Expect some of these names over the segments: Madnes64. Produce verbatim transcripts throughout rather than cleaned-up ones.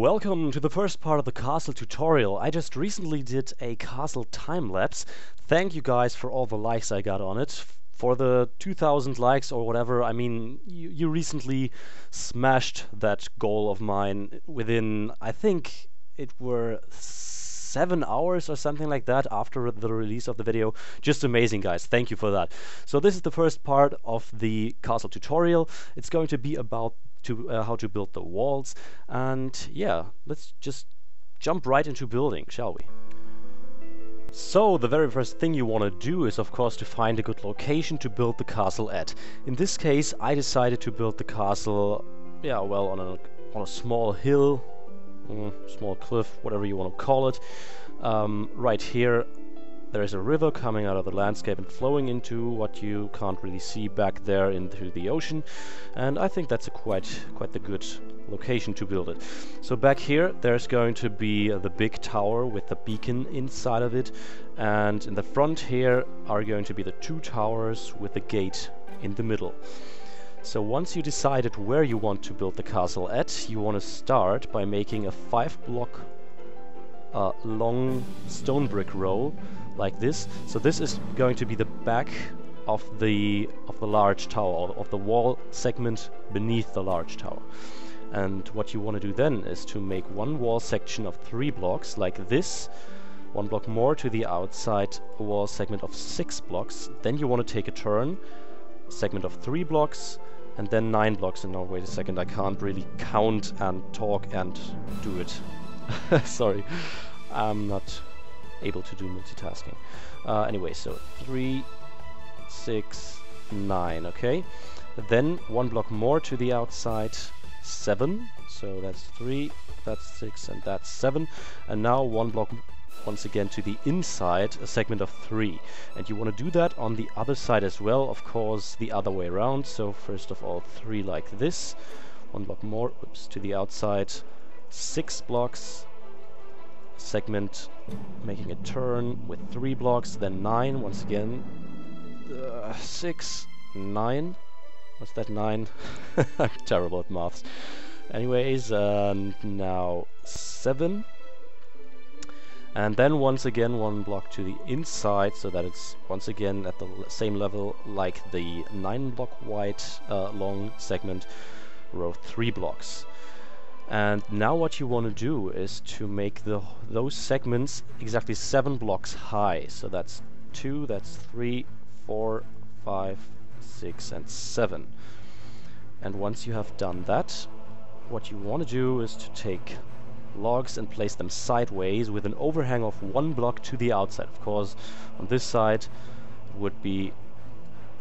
Welcome to the first part of the castle tutorial. I just recently did a castle time-lapse. Thank you guys for all the likes I got on it. For the two thousand likes or whatever, I mean, you, you recently smashed that goal of mine within, I think it were seven hours or something like that after the release of the video. Just amazing, guys. Thank you for that. So this is the first part of the castle tutorial. It's going to be about to, uh, how to build the walls. And yeah, let's just jump right into building, shall we? So the very first thing you want to do is of course to find a good location to build the castle at. In this case, I decided to build the castle, yeah, well, on a, on a small hill, small cliff, whatever you want to call it. Um, right here there is a river coming out of the landscape and flowing into what you can't really see back there into the ocean, and I think that's a quite quite the good location to build it. So back here there's going to be uh, the big tower with the beacon inside of it, and in the front here are going to be the two towers with the gate in the middle. So once you decided where you want to build the castle at, you want to start by making a five block uh, long stone brick row like this. So this is going to be the back of the of the large tower, of the wall segment beneath the large tower. And what you want to do then is to make one wall section of three blocks like this, one block more to the outside, a wall segment of six blocks. Then you want to take a turn, segment of three blocks, and then nine blocks. And no, wait a second, I can't really count and talk and do it. Sorry, I'm not able to do multitasking. Uh, anyway, so three, six, nine, okay. Then one block more to the outside, seven. So that's three, that's six, and that's seven. And now one block once again to the inside, a segment of three. And you want to do that on the other side as well, of course, the other way around. So first of all, three like this, one block more, oops, to the outside, six blocks, segment making a turn with three blocks, then nine once again, uh, six, nine, what's that, nine? I'm terrible at maths. Anyways, and now seven. And then once again one block to the inside, so that it's once again at the same level like the nine block wide uh, long segment row, three blocks. And now what you want to do is to make the those segments exactly seven blocks high. So that's two, that's three, four, five, six, and seven. And once you have done that, what you want to do is to take logs and place them sideways with an overhang of one block to the outside. Of course, on this side it would be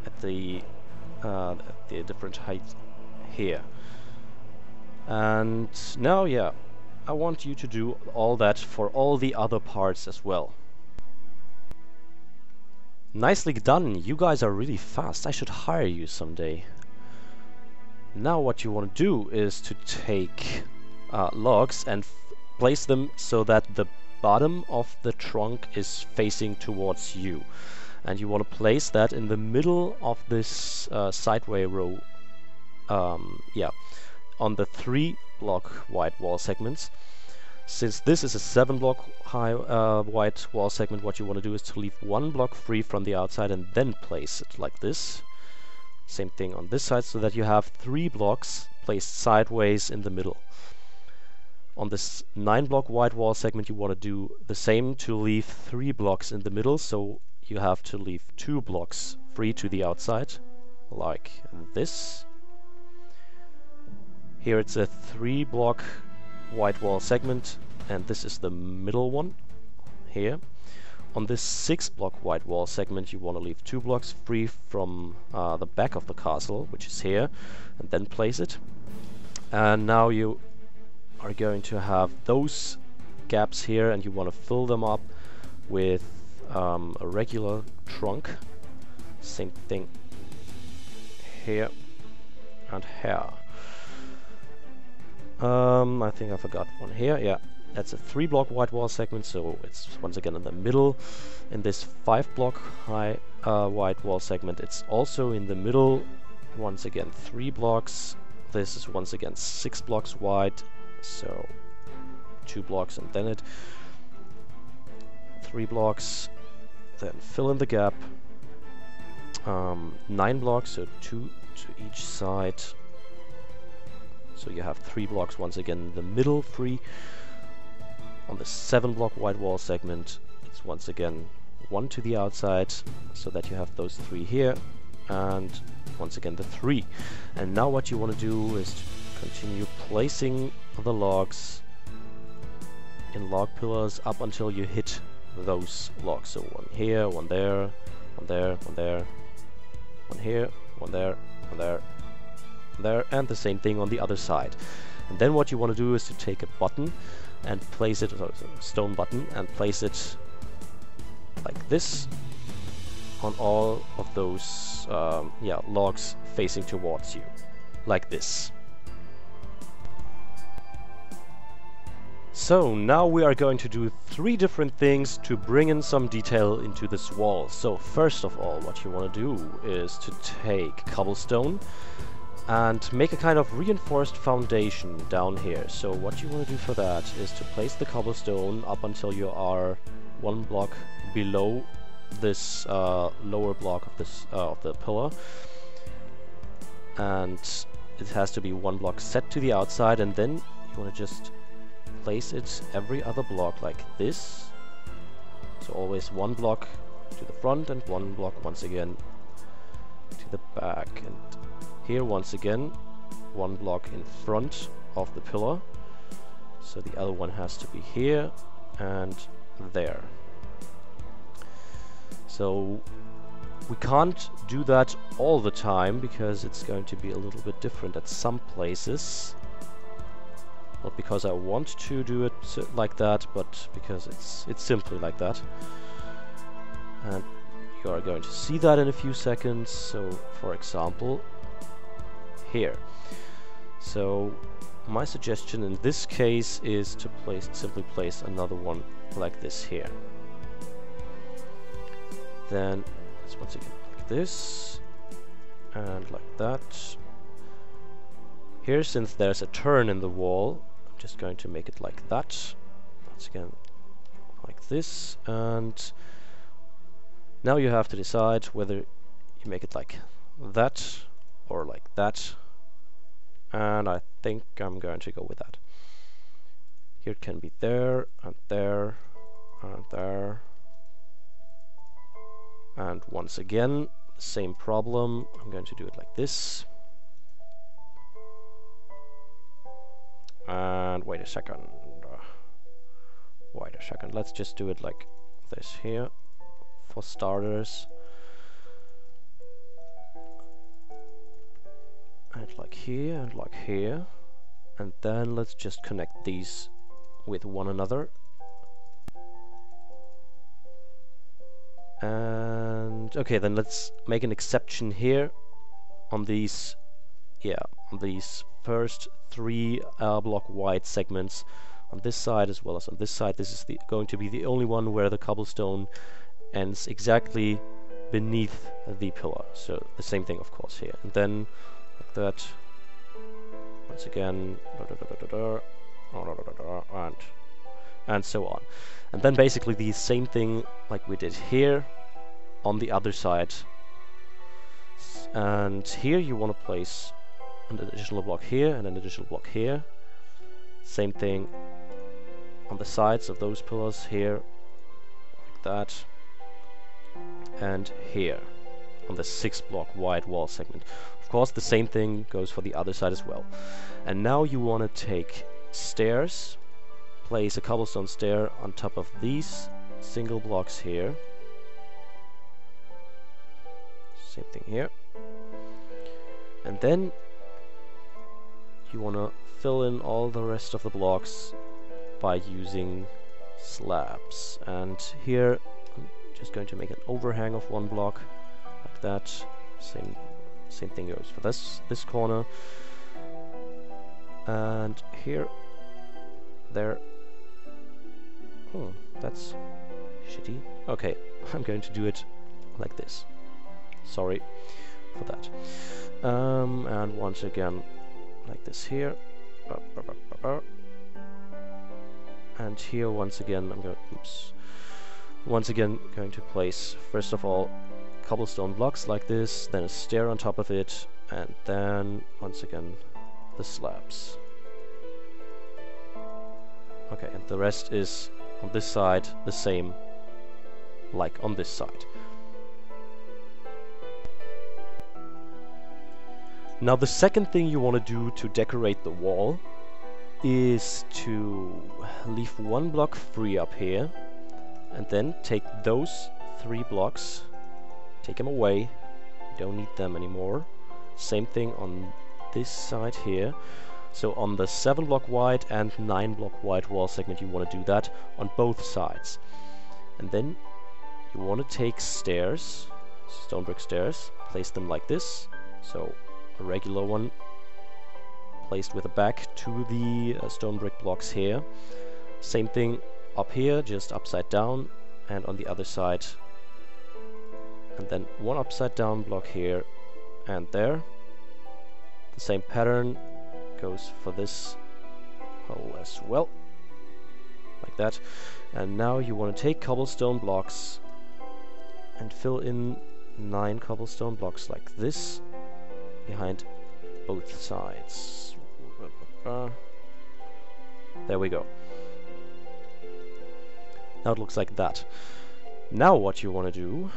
at the uh, at the different height here. And now, yeah, I want you to do all that for all the other parts as well. Nicely done. You guys are really fast. I should hire you someday. Now what you want to do is to take Uh, logs and f place them so that the bottom of the trunk is facing towards you, and you want to place that in the middle of this uh, sideway row, um, yeah, on the three block wide wall segments. Since this is a seven block high uh, wide wall segment, what you want to do is to leave one block free from the outside and then place it like this. Same thing on this side, so that you have three blocks placed sideways in the middle. On this nine block wide wall segment you want to do the same, to leave three blocks in the middle, so you have to leave two blocks free to the outside like this. Here it's a three block wide wall segment, and this is the middle one here. On this six block wide wall segment you want to leave two blocks free from uh, the back of the castle, which is here, and then place it. And now you are going to have those gaps here, and you want to fill them up with um, a regular trunk. Same thing here and here. Um, I think I forgot one here. Yeah, that's a three block wide wall segment, so it's once again in the middle. In this five block high uh, wide wall segment it's also in the middle, once again three blocks. This is once again six blocks wide, so two blocks and then it. Three blocks, then fill in the gap. Um, nine blocks, so two to each side. So you have three blocks once again in the middle, three. On the seven block wide wall segment, it's once again one to the outside, so that you have those three here, and once again the three. And now what you want to do is to continue placing the logs in log pillars up until you hit those logs. So one here, one there, one there, one there, one here, one there, one there, one there, and the same thing on the other side. And then what you want to do is to take a button and place it, or a stone button, and place it like this on all of those um, yeah, logs facing towards you, like this. So now we are going to do three different things to bring in some detail into this wall. So first of all, what you want to do is to take cobblestone and make a kind of reinforced foundation down here. So what you want to do for that is to place the cobblestone up until you are one block below this uh, lower block of this uh, of the pillar, and it has to be one block set to the outside. And then you want to just place it every other block like this. So always one block to the front and one block once again to the back. And here once again one block in front of the pillar, so the other one has to be here and there. So we can't do that all the time because it's going to be a little bit different at some places, not because I want to do it like that, but because it's it's simply like that, and you are going to see that in a few seconds. So for example here. So my suggestion in this case is to place simply place another one like this here. Then it's once again like this and like that. Here, since there's a turn in the wall, I'm just going to make it like that. Once again like this, and now you have to decide whether you make it like that or like that, and I think I'm going to go with that. Here it can be there and there and there, and once again same problem, I'm going to do it like this. And wait a second, wait a second, let's just do it like this here for starters, and like here and like here, and then let's just connect these with one another, and okay, then let's make an exception here on these yeah on these first three uh, block wide segments on this side as well as on this side. This is the, going to be the only one where the cobblestone ends exactly beneath the pillar, so the same thing of course here, and then like that once again, and and so on, and then basically the same thing like we did here on the other side. And here you want to place an additional block here and an additional block here, same thing on the sides of those pillars here like that, and here on the six block wide wall segment. Of course the same thing goes for the other side as well. And now you want to take stairs, place a cobblestone stair on top of these single blocks here, same thing here, and then you want to fill in all the rest of the blocks by using slabs. And here I'm just going to make an overhang of one block like that, same same thing goes for this this corner, and here, there. Hmm, that's shitty. Okay, I'm going to do it like this, sorry for that. Um, and once again like this here, and here once again I'm going oops once again going to place first of all cobblestone blocks like this, then a stair on top of it, and then once again the slabs. Okay, and the rest is on this side the same like on this side. Now the second thing you want to do to decorate the wall is to leave one block free up here, and then take those three blocks, take them away, you don't need them anymore. Same thing on this side here. So on the seven block wide and nine block wide wall segment you want to do that on both sides. And then you want to take stairs, stone brick stairs, place them like this. So a regular one placed with a back to the uh, stone brick blocks here. Same thing up here, just upside down, and on the other side. And then one upside down block here and there. The same pattern goes for this hole as well, like that. And now you want to take cobblestone blocks and fill in nine cobblestone blocks like this. Behind both sides. There we go. Now it looks like that. Now what you want to do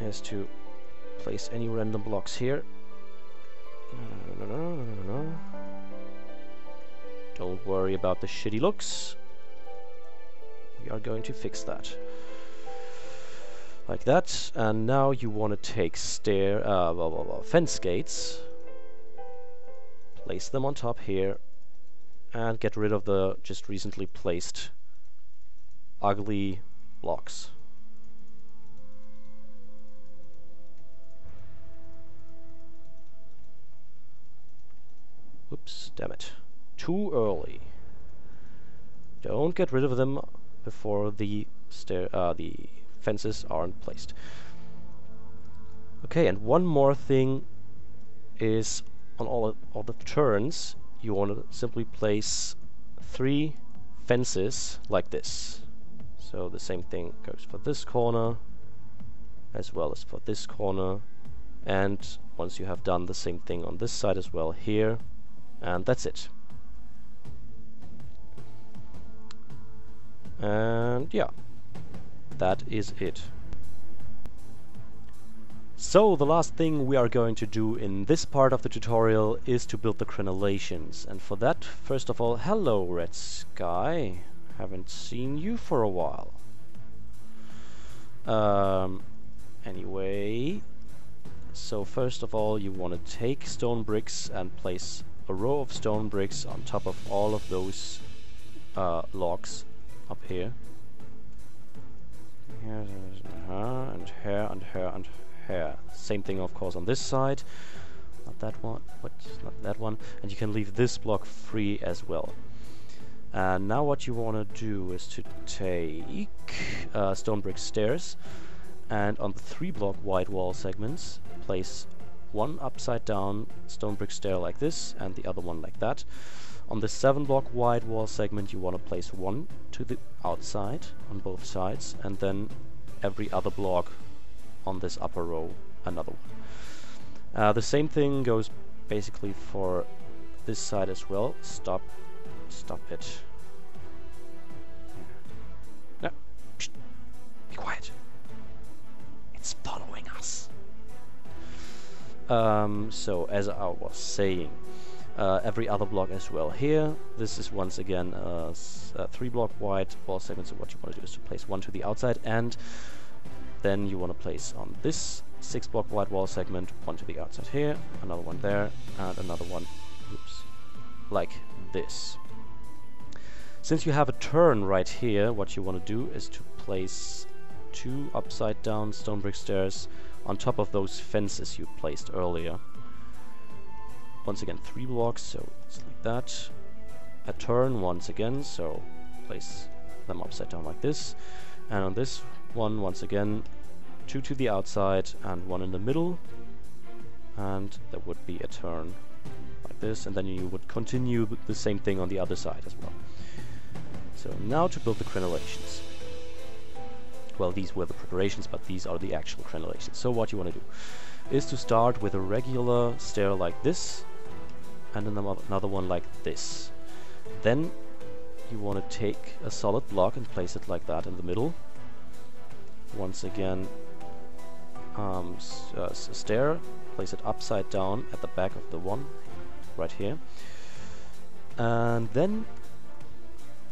is to place any random blocks here. No, no, no, no, no, no. Don't worry about the shitty looks. We are going to fix that. Like that, and now you want to take stair, uh, blah, blah, blah, fence gates, place them on top here, and get rid of the just recently placed ugly blocks. Oops, damn it. Too early. Don't get rid of them before the stair, uh, the fences aren't placed. Okay, and one more thing is on all of, all the turns you want to simply place three fences like this. So the same thing goes for this corner as well as for this corner, and once you have done the same thing on this side as well here, and that's it. And yeah, that is it. So the last thing we are going to do in this part of the tutorial is to build the crenellations, and for that first of all, hello Red Sky, haven't seen you for a while. Um, anyway, so first of all you want to take stone bricks and place a row of stone bricks on top of all of those uh, logs up here. Here, uh-huh, and here, and here, and here. Same thing, of course, on this side. Not that one. What? Not that one. And you can leave this block free as well. And now what you want to do is to take uh, stone brick stairs, and on the three block wide wall segments, place one upside down stone brick stair like this, and the other one like that. On the seven block wide wall segment you want to place one to the outside on both sides, and then every other block on this upper row another one. Uh, the same thing goes basically for this side as well. Stop, stop it. No, shh. Be quiet. It's following us. Um, so as I was saying, Uh, every other block as well here. This is once again uh, s uh, three block wide wall segment, so what you want to do is to place one to the outside, and then you want to place on this six block wide wall segment one to the outside here, another one there, and another one, oops, like this. Since you have a turn right here, what you want to do is to place two upside down stone brick stairs on top of those fences you placed earlier. Once again three blocks, so it's like that. A turn once again, so place them upside down like this, and on this one once again two to the outside and one in the middle, and that would be a turn like this, and then you would continue the same thing on the other side as well. So now to build the crenellations. Well, these were the preparations, but these are the actual crenellations. So what you want to do is to start with a regular stair like this, and another one like this. Then you want to take a solid block and place it like that in the middle. Once again, um, a stair, place it upside down at the back of the one right here. And then,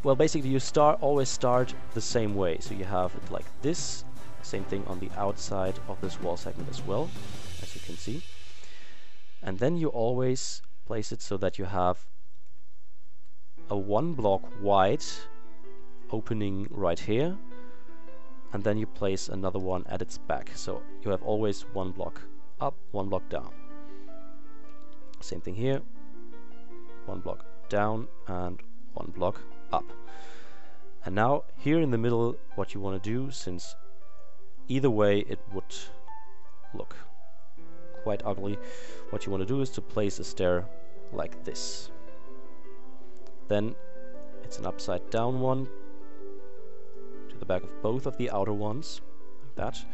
well, basically you start always start the same way. So you have it like this, same thing on the outside of this wall segment as well, as you can see. And then you always place it so that you have a one block wide opening right here, and then you place another one at its back. So you have always one block up, one block down. Same thing here, one block down and one block up. And now here in the middle, what you want to do, since either way it would look quite ugly, what you want to do is to place a stair like this. Then it's an upside down one to the back of both of the outer ones, like that.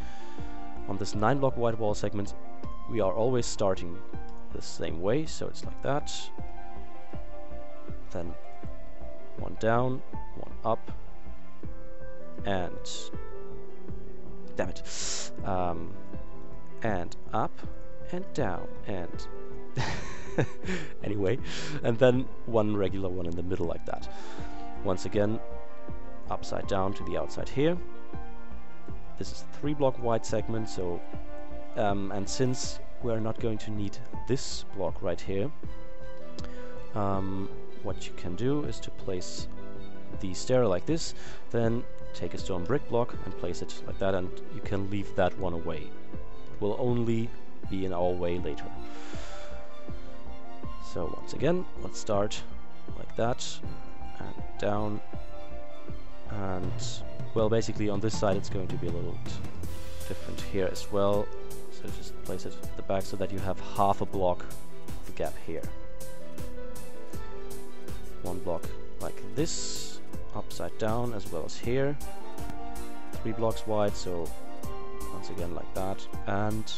On this nine block wide wall segment, we are always starting the same way, so it's like that. Then one down, one up, and damn it, um, and up and down and. Anyway, and then one regular one in the middle like that. Once again, upside down to the outside here. This is a three block wide segment, so um, and since we're not going to need this block right here, um, what you can do is to place the stair like this, then take a stone brick block and place it like that, and you can leave that one away. It will only be in our way later. So once again, let's start like that, and down, and well, basically on this side it's going to be a little different here as well, so just place it at the back so that you have half a block of the gap here. One block like this, upside down as well as here, three blocks wide, so once again like that, and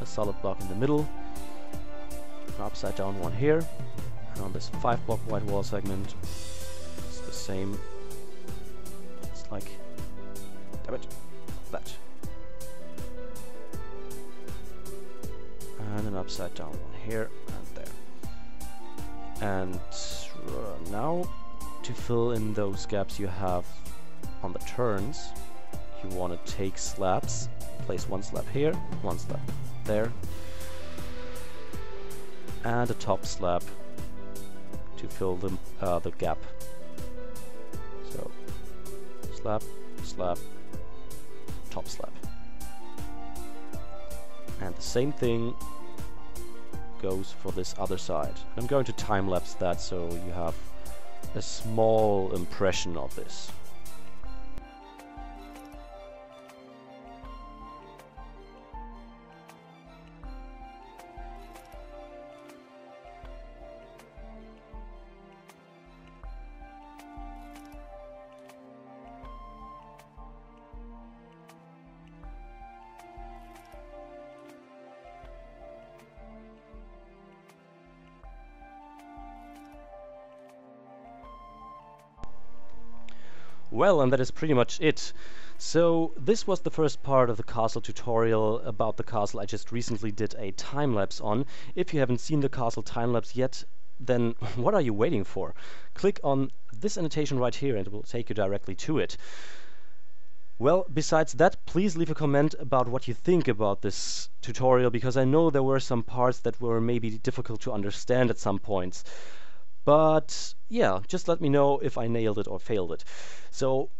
a solid block in the middle. An upside down one here, and on this five block wide wall segment it's the same. It's like, damn it, that, and an upside down one here and there. And uh, now to fill in those gaps you have on the turns, you want to take slabs, place one slab here, one slab there, and a top slab to fill the, uh, the gap. So slab, slab, top slab. And the same thing goes for this other side. I'm going to time-lapse that so you have a small impression of this. Well, and that is pretty much it. So this was the first part of the castle tutorial about the castle I just recently did a time-lapse on. If you haven't seen the castle time-lapse yet, then what are you waiting for? Click on this annotation right here and it will take you directly to it. Well, besides that, please leave a comment about what you think about this tutorial, because I know there were some parts that were maybe difficult to understand at some points. But yeah, just let me know if I nailed it or failed it. So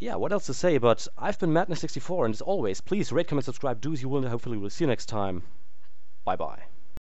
yeah, what else to say, but I've been Madnes sixty-four, and as always, please rate, comment, subscribe, do as you will, and hopefully we'll see you next time. Bye bye.